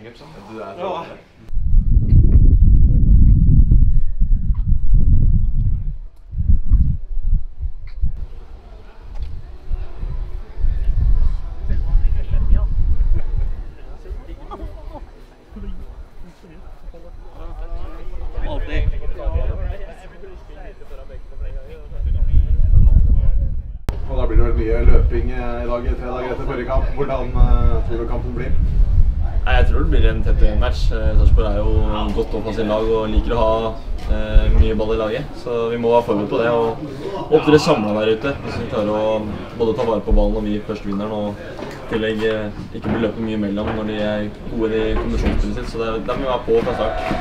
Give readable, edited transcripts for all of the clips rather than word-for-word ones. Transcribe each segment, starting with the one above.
Mel Gibson? No. Da blir det mye løping i dag, tre dager etter forrige kamp. Hvordan tror du kampen blir? Jeg tror det blir en tett match. Sarpsborg er jo godt opp av sin lag og liker å ha mye ball i laget. Så vi må være forberedt på det og opptre samlet der ute. Hvis vi klarer å både ta vare på ballen når vi først vinner den, og i tillegg ikke blir løpet mye mellom når de er gode i kondisjonsspillet sitt. Så der må vi være på fra start.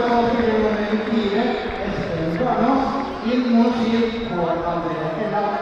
4, Espen Bjørnås, inn mot skil går André Helland.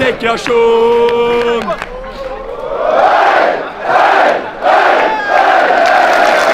Deklaration! Hei, hei, hei, hei!